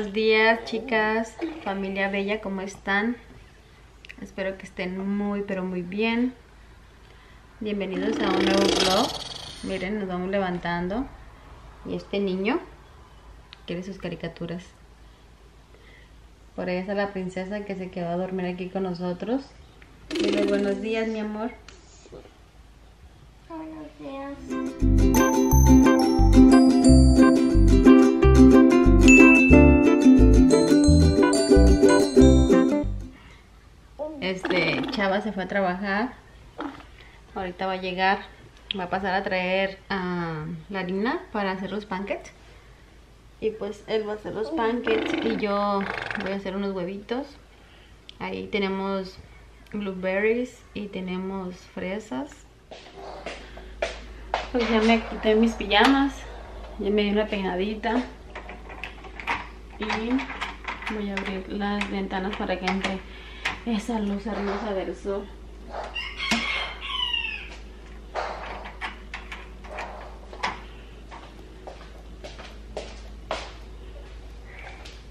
Buenos días, chicas, familia bella, ¿cómo están? Espero que estén muy, pero muy bien. Bienvenidos a un nuevo vlog. Miren, nos vamos levantando. Y este niño quiere sus caricaturas. Por ahí está la princesa que se quedó a dormir aquí con nosotros. Dile buenos días, mi amor. Buenos días. Chava se fue a trabajar. Ahorita va a llegar. Va a pasar a traer la harina para hacer los pancakes. Y pues él va a hacer los pancakes y yo voy a hacer unos huevitos. Ahí tenemos blueberries y tenemos fresas. Pues ya me quité mis pijamas. Ya me di una peinadita. Y voy a abrir las ventanas para que entre esa luz hermosa del sol.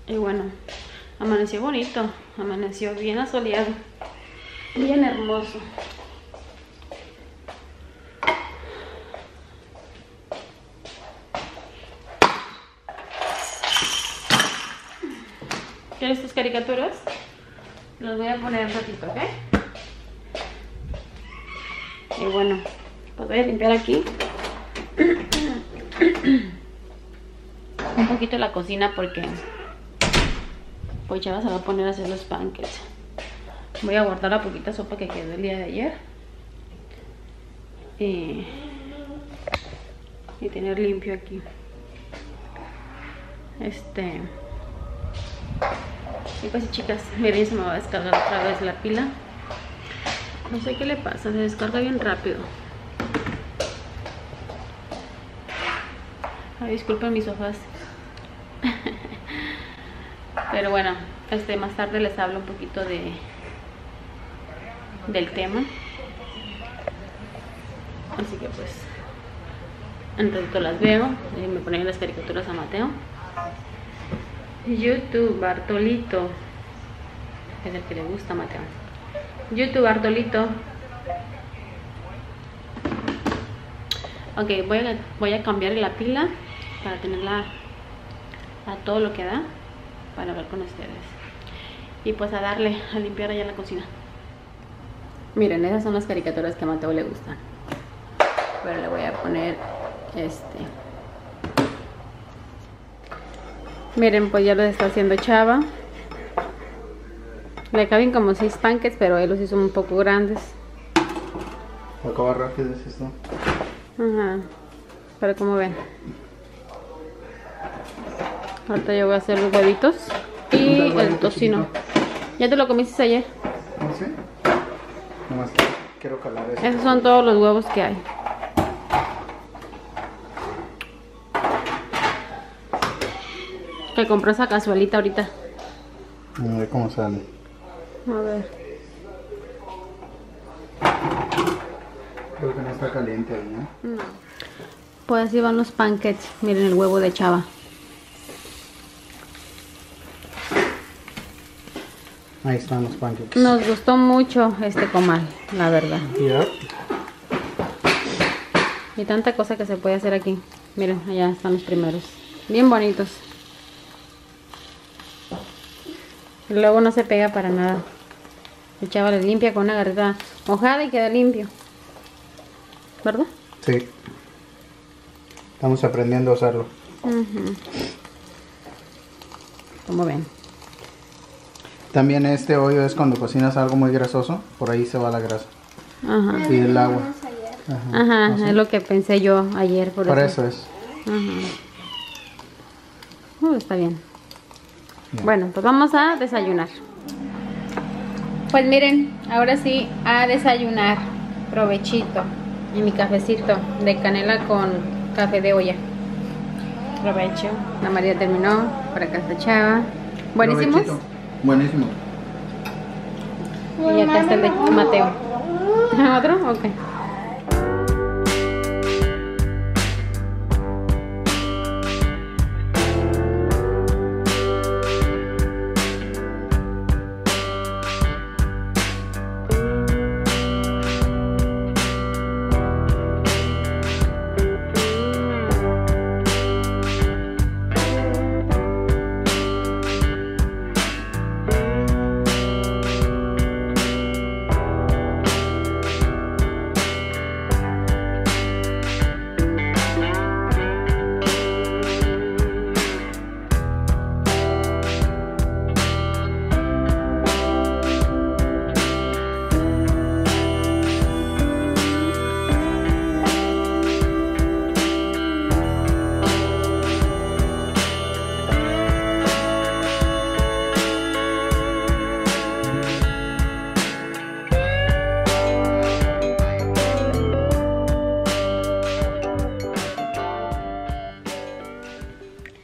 Y bueno, amaneció bonito, amaneció bien asoleado, bien hermoso. ¿Quieres tus caricaturas? Los voy a poner un ratito, ¿ok? Y bueno, pues voy a limpiar aquí un poquito la cocina porque pues Chava se va a poner a hacer los pancakes. Voy a guardar la poquita sopa que quedó el día de ayer y tener limpio aquí. Y pues chicas, miren, se me va a descargar otra vez la pila. No sé qué le pasa, se descarga bien rápido. Ay, disculpen mis hojas. Pero bueno, más tarde les hablo un poquito del tema. Así que pues, en ratito las veo. Me ponen las caricaturas a Mateo. YouTube Bartolito es el que le gusta a Mateo. YouTube Bartolito. Ok, voy a cambiar la pila para tenerla a todo lo que da para hablar con ustedes. Y pues a darle, a limpiar allá la cocina. Miren, esas son las caricaturas que a Mateo le gustan. Pero le voy a poner Miren, pues ya lo está haciendo Chava. Le caben como 6 pancakes, pero él los hizo un poco grandes. Acaba rápido, es esto. Ajá. Pero como ven. Ahorita yo voy a hacer los huevitos y el tocino. ¿Ya te lo comiste ayer? No sé. Nomás quiero calar esto. Esos son todos los huevos que hay. Compró esa cazuelita ahorita. A ver cómo sale. A ver. Creo que no está caliente ahí, ¿no? No. Pues así van los pancakes. Miren el huevo de Chava. Ahí están los pancakes. Nos gustó mucho este comal, la verdad. Yeah. Y tanta cosa que se puede hacer aquí. Miren, allá están los primeros. Bien bonitos. Luego no se pega para nada. El Chava les limpia con una garrita mojada y queda limpio. ¿Verdad? Sí. Estamos aprendiendo a usarlo. Como ven. También este hoyo es cuando cocinas algo muy grasoso. Por ahí se va la grasa. Ajá. Y el agua. Ajá, ajá, ¿no? Es lo que pensé yo ayer. Por eso es. Ajá. Está bien. Bueno, pues vamos a desayunar. Pues miren, ahora sí a desayunar. Provechito. Y mi cafecito de canela con café de olla. Provecho. La María terminó. Para acá está Chava. Buenísimos. Provechito. Buenísimo. Y acá está el de Mateo. ¿Otro? Ok.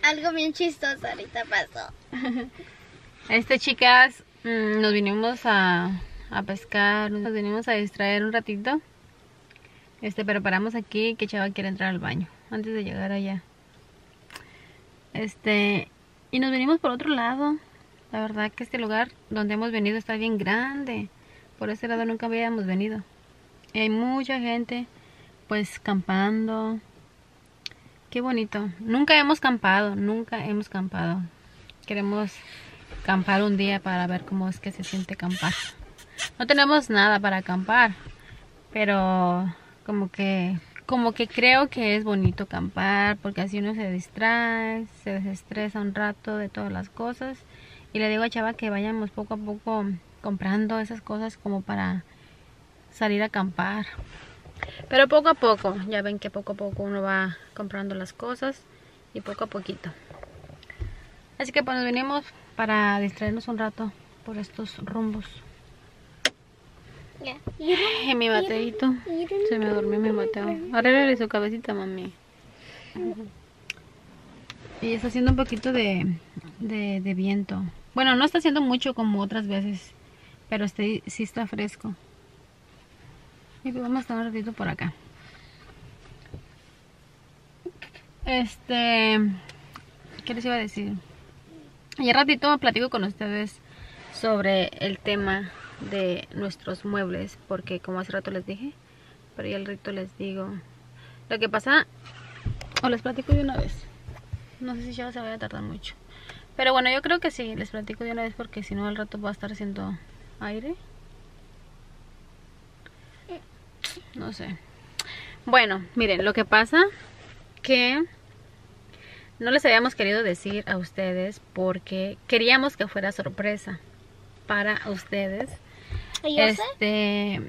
Algo bien chistoso ahorita pasó. Chicas, nos vinimos a pescar, nos vinimos a distraer un ratito. Pero paramos aquí que Chava quiere entrar al baño antes de llegar allá. Y nos venimos por otro lado. La verdad que este lugar donde hemos venido está bien grande. Por ese lado nunca habíamos venido. Y hay mucha gente pues campando. Qué bonito. Nunca hemos campado, nunca hemos campado. Queremos campar un día para ver cómo es que se siente campar. No tenemos nada para acampar, pero como que creo que es bonito acampar porque así uno se distrae, se desestresa un rato de todas las cosas. Y le digo a Chava que vayamos poco a poco comprando esas cosas como para salir a acampar. Pero poco a poco, ya ven que poco a poco uno va comprando las cosas y poco a poquito. Así que pues nos venimos para distraernos un rato por estos rumbos. Y mi Mateito, se me durmió mi Mateo. Arréglale su cabecita, mami. Y está haciendo un poquito de viento. Bueno, no está haciendo mucho como otras veces, pero sí está fresco. Y vamos a estar un ratito por acá. ¿Qué les iba a decir? Ya ratito platico con ustedes sobre el tema de nuestros muebles, porque como hace rato les dije, pero ya al rato les digo lo que pasa, o les platico de una vez. No sé si ya se vaya a tardar mucho. Pero bueno, yo creo que sí, les platico de una vez porque si no al rato va a estar haciendo aire. No sé. Bueno, miren, lo que pasa que no les habíamos querido decir a ustedes porque queríamos que fuera sorpresa para ustedes. ¿Y yo sé?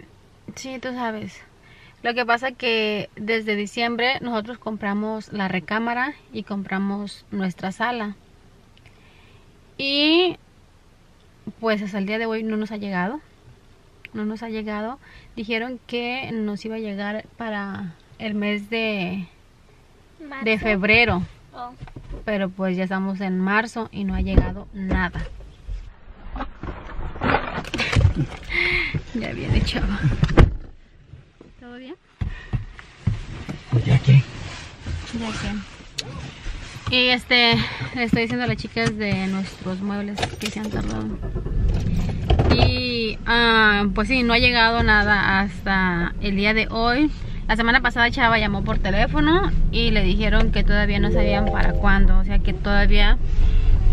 Sí, tú sabes. Lo que pasa que desde diciembre nosotros compramos la recámara y compramos nuestra sala. Y pues hasta el día de hoy no nos ha llegado. No nos ha llegado. Dijeron que nos iba a llegar para el mes de febrero. Oh. Pero pues ya estamos en marzo y no ha llegado nada. Ya viene Chava. ¿Todo bien? ¿Ya qué? Ya qué. Y le estoy diciendo a las chicas de nuestros muebles que se han tardado. Y pues sí, no ha llegado nada hasta el día de hoy. La semana pasada Chava llamó por teléfono y le dijeron que todavía no sabían para cuándo. O sea que todavía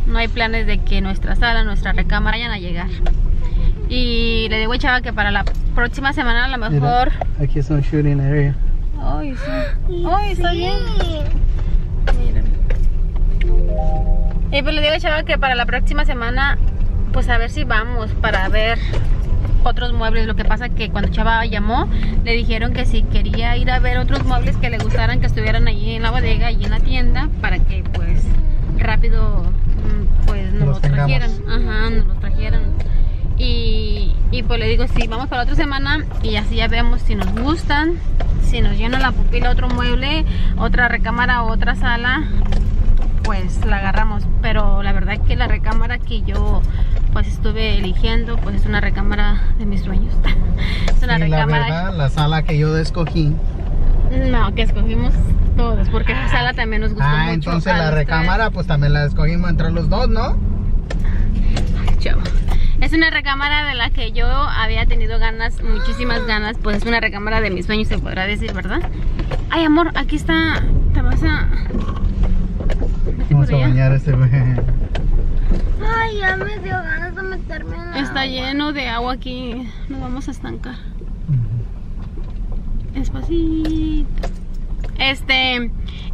no hay planes de que nuestra sala, nuestra recámara vayan a llegar. Y le digo a Chava que para la próxima semana a lo mejor... Mira, aquí es un shooting area. Ay, sí. Ay, está bien. Miren. Y pues le digo a Chava que para la próxima semana pues a ver si vamos para ver otros muebles. Lo que pasa que cuando Chava llamó le dijeron que si quería ir a ver otros muebles que le gustaran, que estuvieran allí en la bodega, allí en la tienda, para que pues rápido pues nos los trajeran. Ajá, nos los trajeran. Y pues le digo, sí, vamos para la otra semana y así ya vemos si nos gustan, si nos llena la pupila otro mueble, otra recámara, otra sala, pues la agarramos. Pero la verdad es que la recámara que yo pues estuve eligiendo pues es una recámara de mis sueños. Es una recámara. La verdad, la sala que yo escogí. No, que escogimos todos porque esa sala también nos gustó mucho. Entonces la recámara pues también la escogimos entre los dos, ¿no? Ay, Chavo. Es una recámara de la que yo había tenido ganas, muchísimas ganas. Pues es una recámara de mis sueños, se podrá decir, ¿verdad? Ay, amor, aquí está. Te vas a... Vamos a bañar este bebé. Ay, ya me dio ganas de meterme en la Está lleno de agua aquí. Nos vamos a estancar. Despacito.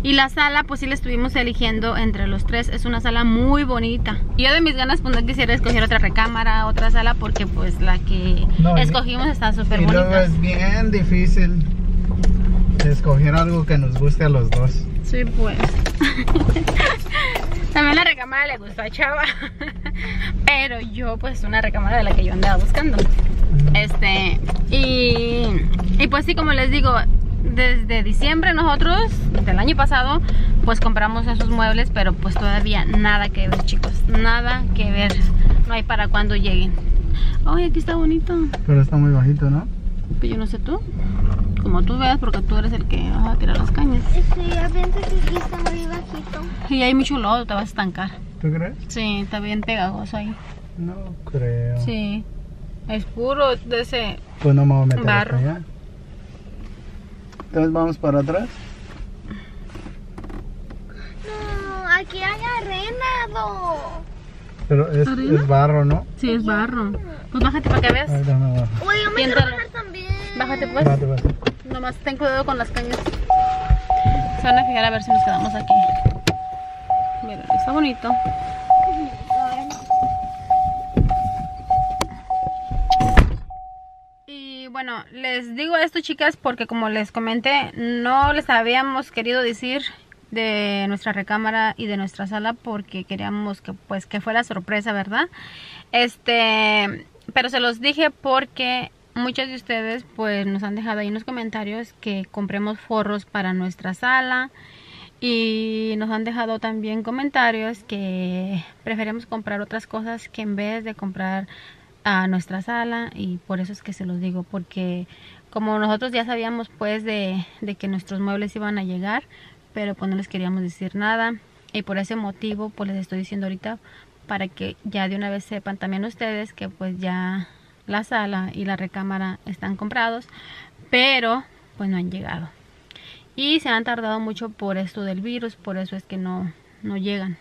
Y la sala pues sí la estuvimos eligiendo entre los tres. Es una sala muy bonita. Y yo de mis ganas pues no quisiera escoger otra recámara, otra sala, porque pues la que escogimos está súper bonita. Y luego es bien difícil escoger algo que nos guste a los dos. Sí, pues. También la recámara le gustó a Chava. Pero yo pues una recámara de la que yo andaba buscando. Y pues sí, como les digo, desde diciembre nosotros, del año pasado, pues compramos esos muebles, pero pues todavía nada que ver, chicos, nada que ver, no hay para cuando lleguen. Ay, aquí está bonito. Pero está muy bajito, ¿no? Pues yo no sé tú, como tú veas, porque tú eres el que vas a tirar las cañas. Sí, yo pienso que aquí está muy bajito. Y hay mucho lodo, te vas a estancar. ¿Tú crees? Sí, está bien pegajoso ahí. No creo. Sí, es puro de ese. Pues no me voy a meter barro hasta allá. Entonces vamos para atrás. No, aquí hay arenado. Pero es barro, ¿no? Sí, es barro. Pues bájate para que veas. Ay, no, no, uy, yo me quiero bajar también. Bájate pues. Bájate, bájate. Nomás ten cuidado con las cañas. Se van a fijar a ver si nos quedamos aquí. Mira, está bonito. Bueno, les digo esto, chicas, porque como les comenté, no les habíamos querido decir de nuestra recámara y de nuestra sala porque queríamos que pues que fuera sorpresa, ¿verdad? Pero se los dije porque muchos de ustedes pues nos han dejado ahí en los comentarios que compremos forros para nuestra sala. Y nos han dejado también comentarios que preferimos comprar otras cosas que en vez de comprar a nuestra sala, y por eso es que se los digo, porque como nosotros ya sabíamos pues de que nuestros muebles iban a llegar, pero pues no les queríamos decir nada, y por ese motivo pues les estoy diciendo ahorita para que ya de una vez sepan también ustedes que pues ya la sala y la recámara están comprados, pero pues no han llegado y se han tardado mucho por esto del virus, por eso es que no llegan.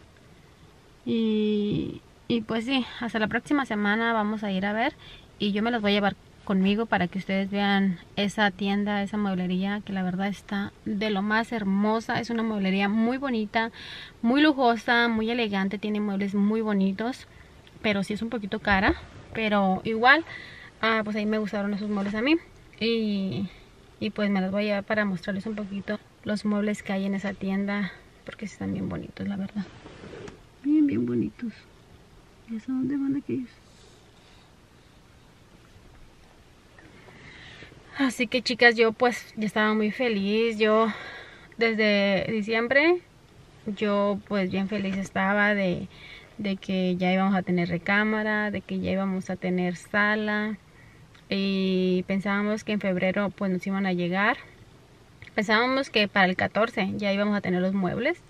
Y pues sí, hasta la próxima semana vamos a ir a ver y yo me los voy a llevar conmigo para que ustedes vean esa tienda, esa mueblería que la verdad está de lo más hermosa. Es una mueblería muy bonita, muy lujosa, muy elegante, tiene muebles muy bonitos, pero sí es un poquito cara, pero igual, pues ahí me gustaron esos muebles a mí y pues me los voy a llevar para mostrarles un poquito los muebles que hay en esa tienda porque están bien bonitos, la verdad, bien bonitos. ¿Y a dónde van aquellos? Así que, chicas, yo pues ya estaba muy feliz. Yo desde diciembre, yo pues bien feliz estaba de que ya íbamos a tener recámara, de que ya íbamos a tener sala. Y pensábamos que en febrero pues nos iban a llegar. Pensábamos que para el 14 ya íbamos a tener los muebles,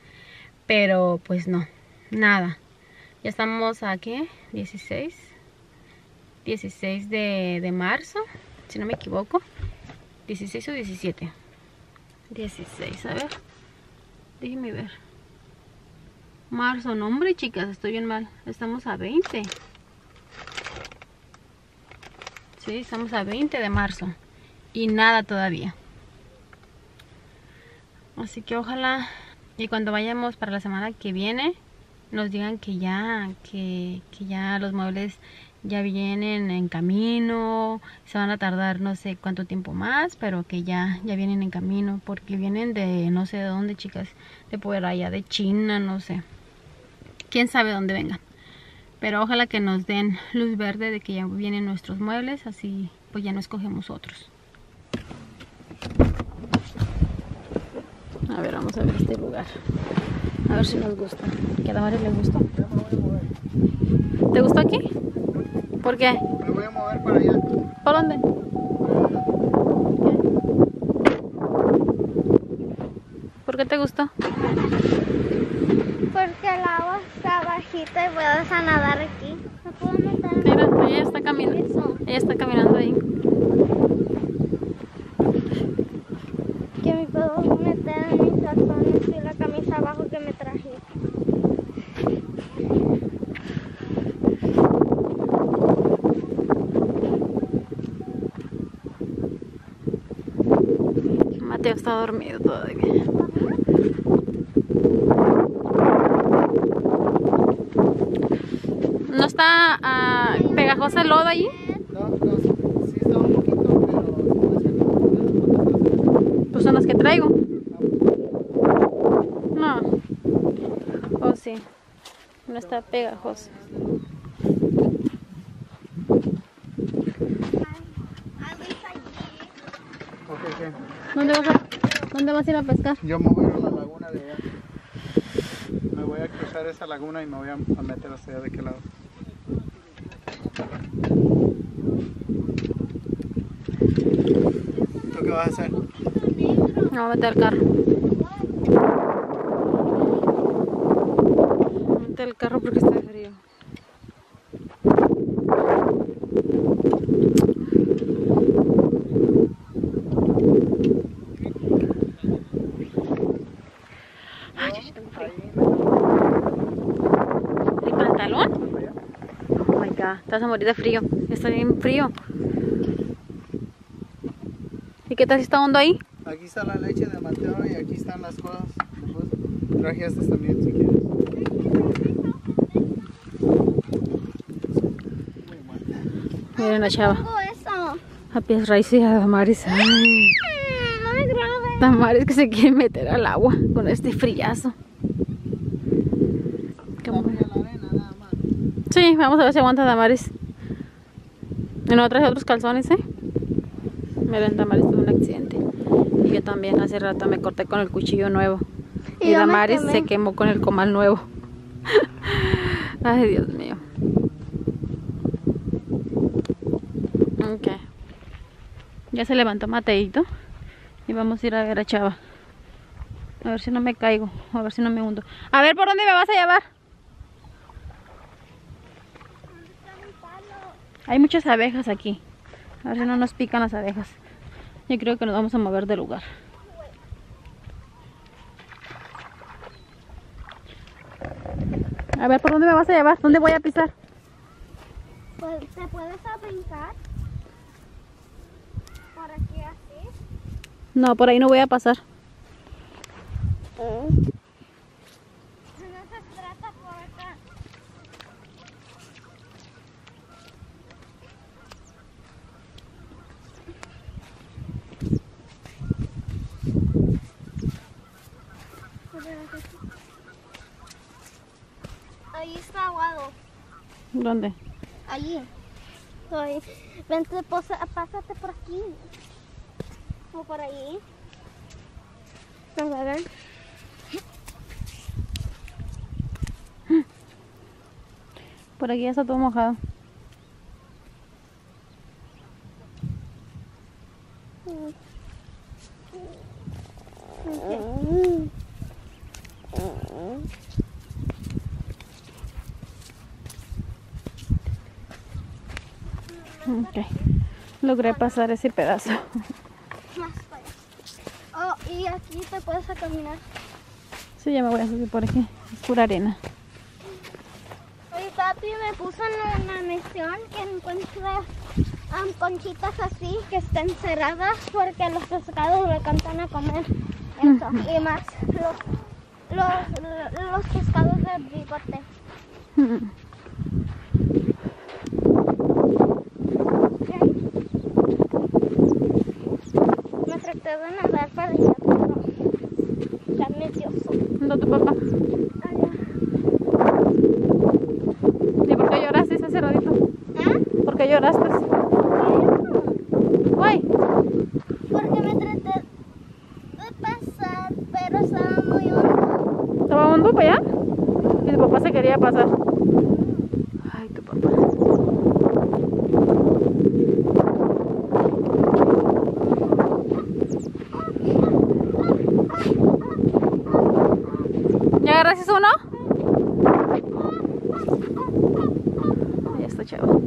pero pues no, nada. Ya estamos aquí, 16 de marzo, si no me equivoco, 16 o 17, 16, a ver, déjenme ver, marzo, no hombre, chicas, estoy bien mal, estamos a 20, sí, estamos a 20 de marzo, y nada todavía, así que ojalá, y cuando vayamos para la semana que viene, nos digan que ya los muebles ya vienen en camino. Se van a tardar no sé cuánto tiempo más, pero que ya vienen en camino, porque vienen de no sé de dónde, chicas, de por allá de China, no sé, quién sabe dónde vengan, pero ojalá que nos den luz verde de que ya vienen nuestros muebles, así pues ya no escogemos otros. A ver, vamos a ver este lugar. A ver si nos gusta. Que a la madre le gustó. Yo me voy a mover. ¿Te gustó aquí? ¿Por qué? Me voy a mover para allá. ¿Por dónde? ¿Qué? ¿Por qué te gustó? Porque el agua está bajita y puedes nadar aquí. ¿Me puedo meter? Mira, ella está caminando. Ella está caminando ahí. Que me puedo meter en mis calzones y la camisa abajo que me traje. Mateo está dormido todavía. ¿No está pegajosa el lodo allí? Son las que traigo. No. Oh, sí. No está pegajoso. ¿Dónde vas a...? ¿Dónde vas a ir a pescar? Yo me voy a la laguna de allá. Me voy a cruzar esa laguna y me voy a meter hacia allá de aquel lado. ¿Tú qué vas a hacer? No, voy a meter al carro. Voy a meter el carro porque está frío. Te vas a morir de frío, está bien frío. ¿Y qué tal si está hondo ahí? Aquí está la leche de Mateo y aquí están las cosas. Traje estas también si quieres. Miren la chava. A pies raíces y a Damaris. Ay, Damaris que se quiere meter al agua con este frillazo. Sí, vamos a ver si aguanta Damaris. Y no traje otros calzones, ¿eh? Miren, Damaris tuvo un accidente. Y yo también hace rato me corté con el cuchillo nuevo. Y Damaris se quemó con el comal nuevo. Ay, Dios mío. Ok. Ya se levantó Mateito. Y vamos a ir a ver a Chava. A ver si no me caigo. A ver si no me hundo. A ver, ¿por dónde me vas a llevar? Hay muchas abejas aquí. A ver si no nos pican las abejas. Yo creo que nos vamos a mover de lugar. A ver, ¿por dónde me vas a llevar? ¿Dónde voy a pisar? ¿Te puedes brincar? ¿Para qué así? No, por ahí no voy a pasar. Ahí está aguado. ¿Dónde? Allí. Vente, pásate por aquí. O por ahí. Vamos a ver. Por aquí ya está todo mojado. Okay. Ok, logré pasar ese pedazo. Oh, y aquí te puedes caminar. Sí, ya me voy a subir por aquí. Es pura arena. Oye, papi, me puso en una misión que encuentre conchitas así que estén cerradas porque los pescados le cantan a comer eso. Y más los pescados de bigote. Me traté de nadar para allá, pero ya me dio sol. ¿No tu papá? Allá. ¿Y por qué lloraste ese rodito? ¿Ah? ¿Por qué lloraste? Guay. Porque me traté de pasar, pero estaba muy hondo. ¿Estaba hondo para allá? Y tu papá se quería pasar. Ay, tu papá. ¿Agarraste uno? Ya está, chavo.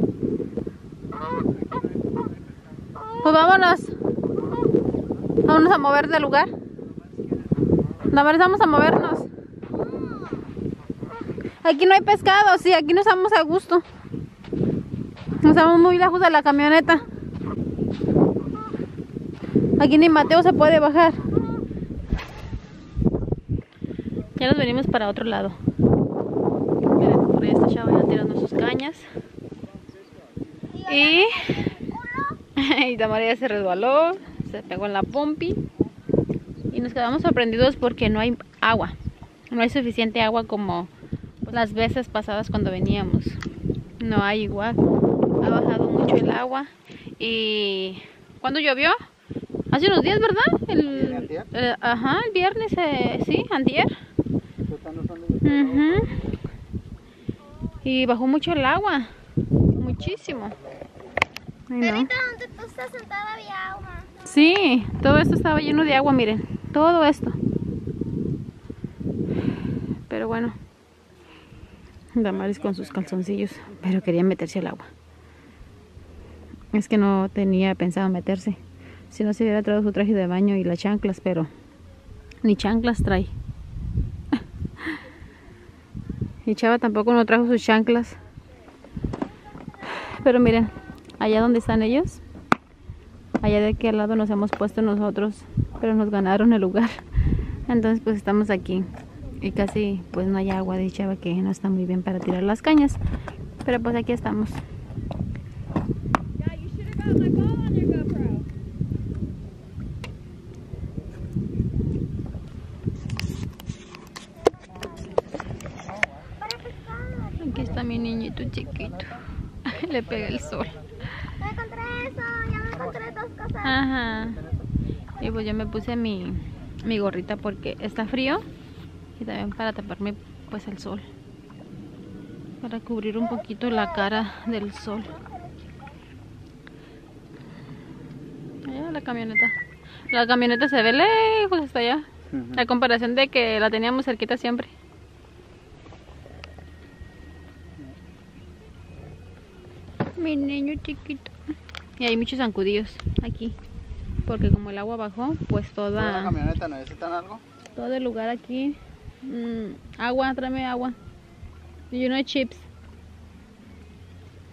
Pues vámonos. Vámonos a mover de lugar. Damaris, vamos a movernos. Aquí no hay pescado, sí, aquí nos vamos a gusto. Nos vamos muy lejos de la camioneta. Aquí ni Mateo se puede bajar. Ya nos venimos para otro lado. Miren, por ahí está Chava ya tirando sus cañas. Y Damaris se resbaló, se pegó en la pompi. Y nos quedamos sorprendidos porque no hay agua. No hay suficiente agua como las veces pasadas cuando veníamos. No hay igual. Ha bajado mucho el agua. Y cuando llovió, hace unos días, ¿verdad? ¿Antier? Ajá, el viernes, sí, antier. Y bajó mucho el agua, muchísimo. Pero ahorita donde tú estás sentada había agua. Sí, todo esto estaba lleno de agua, miren, todo esto. Pero bueno, Damaris con sus calzoncillos, pero quería meterse al agua. Es que no tenía pensado meterse. Si no se hubiera traído su traje de baño y las chanclas, pero ni chanclas trae. Y Chava tampoco no trajo sus chanclas. Pero miren, allá donde están ellos, allá de aquel lado nos hemos puesto nosotros, pero nos ganaron el lugar. Entonces pues estamos aquí y casi pues no hay agua de Chava, que no está muy bien para tirar las cañas, pero pues aquí estamos. Aquí está mi niñito chiquito. Le pega el sol. Me encontré eso, ya me encontré dos cosas. Ajá. Y pues yo me puse mi gorrita porque está frío. Y también para taparme pues el sol. Para cubrir un poquito la cara del sol. Allá la camioneta. La camioneta se ve lejos hasta allá. La comparación de que la teníamos cerquita siempre. Mi niño chiquito. Y hay muchos zancudillos aquí, porque como el agua bajó, pues toda la camioneta, ¿necesitan algo? Todo el lugar aquí. Agua, tráeme agua. Y unos chips.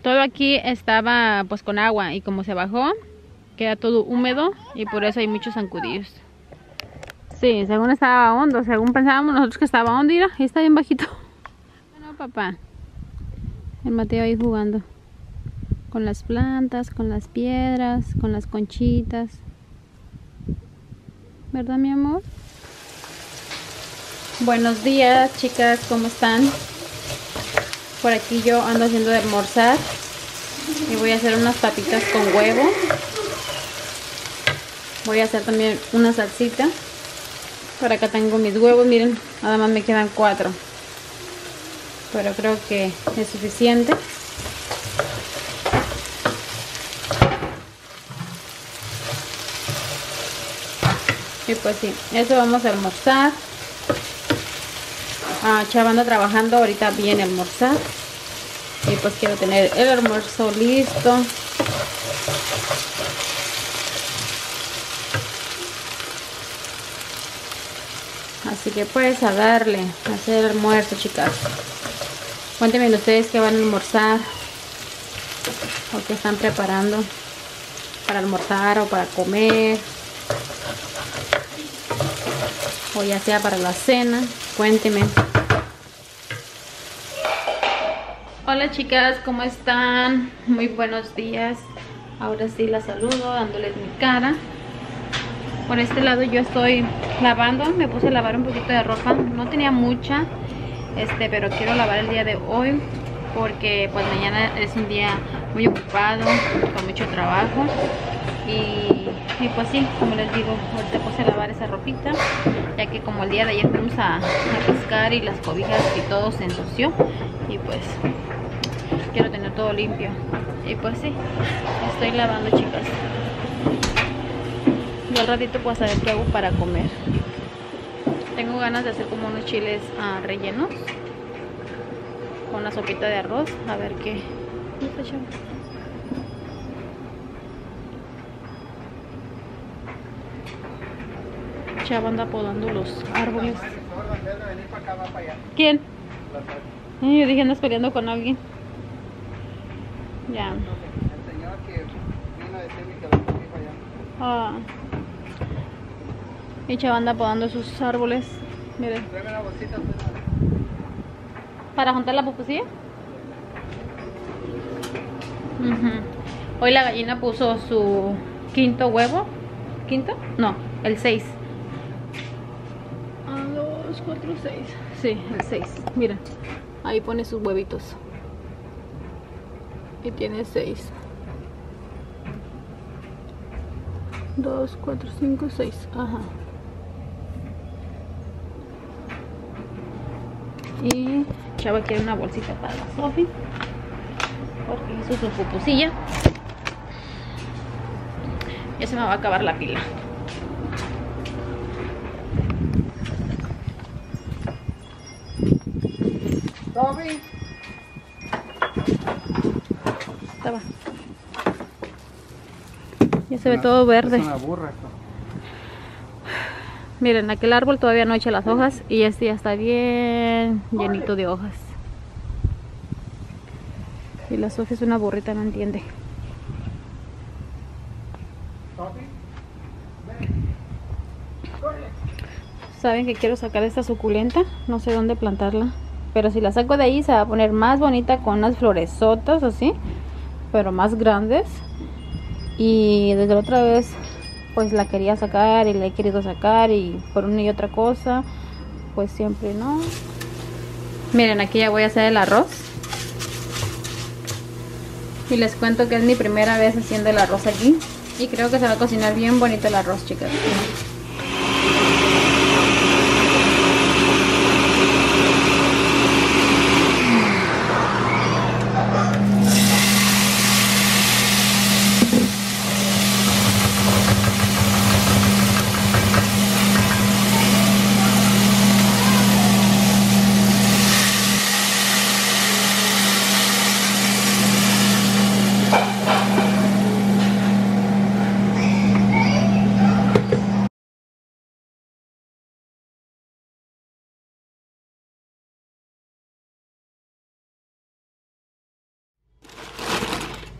Todo aquí estaba pues con agua, y como se bajó, queda todo húmedo, y por eso hay muchos zancudillos. Sí, según estaba hondo, según pensábamos nosotros que estaba hondo, mira, y está bien bajito. Bueno, papá. El Mateo ahí jugando con las plantas, con las piedras, con las conchitas. ¿Verdad, mi amor? Buenos días, chicas, ¿cómo están? Por aquí yo ando haciendo de almorzar y voy a hacer unas papitas con huevo. Voy a hacer también una salsita. Por acá tengo mis huevos, miren, nada más me quedan 4, pero creo que es suficiente. Y pues sí, eso vamos a almorzar. Chava anda trabajando, ahorita viene a almorzar. Y pues quiero tener el almuerzo listo. Así que pues a darle, a hacer el almuerzo, chicas. Cuéntenme ustedes qué van a almorzar, o qué están preparando para almorzar o para comer, o ya sea para la cena. Cuénteme. Hola, chicas, ¿cómo están? Muy buenos días. Ahora sí las saludo dándoles mi cara. Por este lado yo estoy lavando. Me puse a lavar un poquito de ropa. No tenía mucha, pero quiero lavar el día de hoy, porque pues mañana es un día muy ocupado, con mucho trabajo. Y pues sí, como les digo, ahorita puse a lavar esa ropita, ya que como el día de ayer fuimos a pescar y las cobijas y todo se ensució, y pues quiero tener todo limpio. Y pues sí, estoy lavando, chicas. Yo al ratito pues a ver qué hago para comer. Tengo ganas de hacer como unos chiles rellenos con una sopita de arroz, a ver qué. Chava anda podando los árboles. ¿Quién? Yo dije, andas peleando con alguien. Ya. Y Chava anda podando sus árboles. Miren. ¿Para juntar la pupusilla? Hoy la gallina puso su 5º huevo. ¿Quinto? No, el 6. 4, 6. Sí, el 6. Mira, ahí pone sus huevitos. Y tiene 6. 2, 4, 5, 6. Ajá. Y Chava quiere una bolsita para la Sofi, porque hizo su pupusilla. Ya se me va a acabar la pila. Sofi. Estaba. Ya se ve todo verde. Es una burra esto. Miren, aquel árbol todavía no echa las hojas y este ya está bien llenito de hojas. Y la Sofía es una burrita, no entiende. Saben que quiero sacar esta suculenta, no sé dónde plantarla, pero si la saco de ahí se va a poner más bonita con unas floresotas así, pero más grandes. Y desde la otra vez pues la quería sacar y la he querido sacar y por una y otra cosa pues siempre no. Miren, aquí ya voy a hacer el arroz y les cuento que es mi primera vez haciendo el arroz aquí y creo que se va a cocinar bien bonito el arroz, chicas.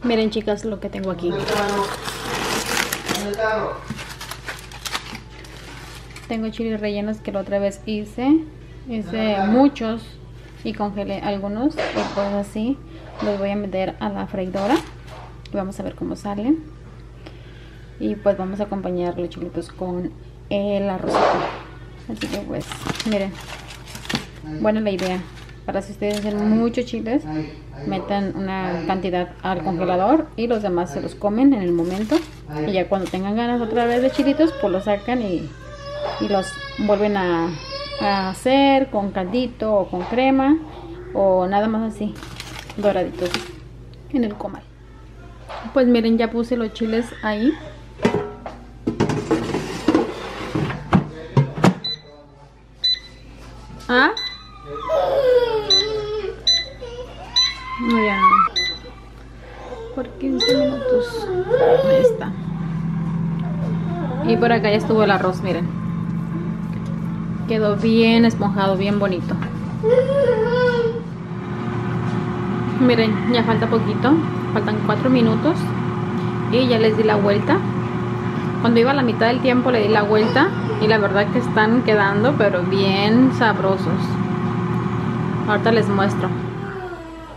Miren, chicas, lo que tengo aquí. Tengo chiles rellenos que la otra vez hice muchos y congelé algunos. Y pues así los voy a meter a la freidora y vamos a ver cómo salen. Y pues vamos a acompañar los chilitos con el arrocito. Así que pues, miren, buena la idea. Para si ustedes hacen muchos chiles, metan una cantidad al congelador y los demás se los comen en el momento. Y ya cuando tengan ganas otra vez de chilitos, pues los sacan y los vuelven a hacer con caldito o con crema o nada más así, doraditos en el comal. Pues miren, ya puse los chiles ahí. ¿Ah? Ya. Por 15 minutos. Ahí está. Y por acá ya estuvo el arroz, miren. Quedó bien esponjado, bien bonito. Miren, ya falta poquito. Faltan 4 minutos. Y ya les di la vuelta. Cuando iba a la mitad del tiempo le di la vuelta. Y la verdad que están quedando, pero bien sabrosos. Ahorita les muestro.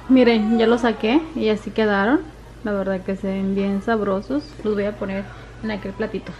Miren, ya los saqué y así quedaron. La verdad que se ven bien sabrosos. Los voy a poner en aquel platito.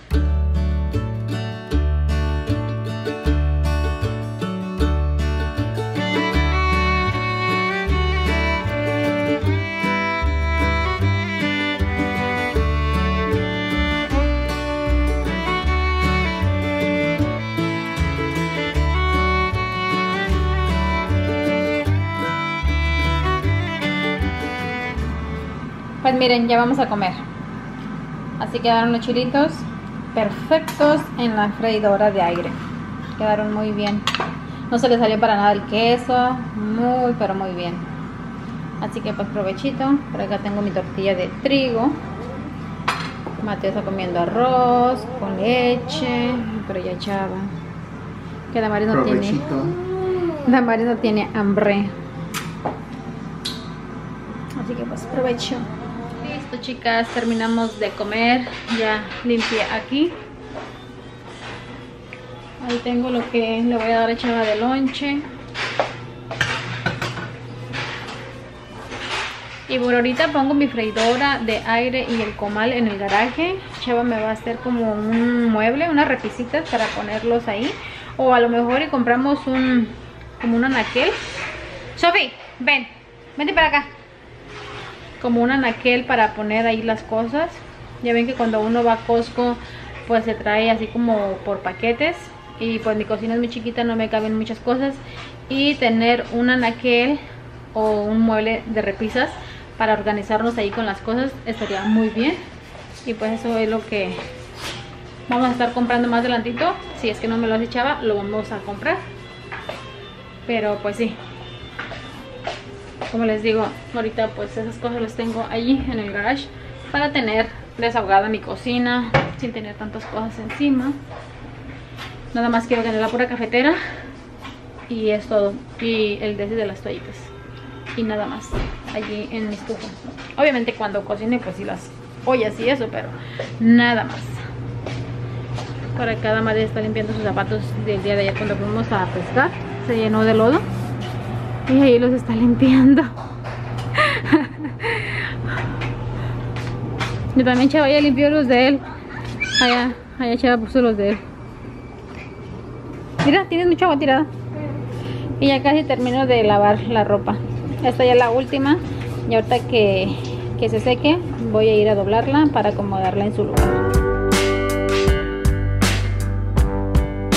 Pues miren, ya vamos a comer. Así quedaron los chilitos perfectos en la freidora de aire. Quedaron muy bien. No se les salió para nada el queso. Muy, pero muy bien. Así que pues provechito. Por acá tengo mi tortilla de trigo. Mateo está comiendo arroz con leche. Pero ya Chava. Que Damaris no tiene. Damaris no tiene hambre. Así que pues provecho. Listo, chicas, terminamos de comer. Ya limpié aquí. Ahí tengo lo que le voy a dar a Chava de lonche. Y por ahorita pongo mi freidora de aire y el comal en el garaje. Chava me va a hacer como un mueble, unas repisitas para ponerlos ahí. O a lo mejor y compramos como un anaquel. Sofi, ven, vente para acá. Como un anaquel para poner ahí las cosas. Ya ven que cuando uno va a Costco pues se trae así como por paquetes. y pues mi cocina es muy chiquita, no me caben muchas cosas, y tener un anaquel o un mueble de repisas para organizarnos ahí con las cosas estaría muy bien. Y pues eso es lo que vamos a estar comprando más adelantito. Si es que no me lo echaba, lo vamos a comprar. Pero pues sí, como les digo, ahorita pues esas cosas las tengo allí en el garage para tener desahogada mi cocina sin tener tantas cosas encima. Nada más quiero tener la pura cafetera y es todo, y el dese de las toallitas y nada más allí en mi estufa. Obviamente cuando cocine pues sí las ollas y eso, pero nada más. Por acá cada madre está limpiando sus zapatos del día de ayer cuando fuimos a pescar, se llenó de lodo y ahí los está limpiando. Yo también, Chava ya limpió los de él. Allá Chava puso los de él. Mira, tienes mucha agua tirada. Y ya casi termino de lavar la ropa. Esta ya es la última. Y ahorita que se seque, voy a ir a doblarla para acomodarla en su lugar.